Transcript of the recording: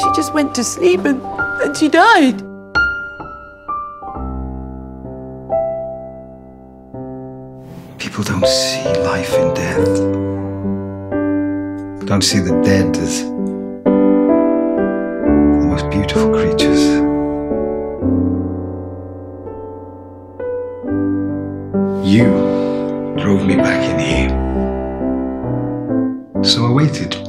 She just went to sleep and she died. People don't see life in death. Don't see the dead as the most beautiful creatures. You drove me back in here, so I waited.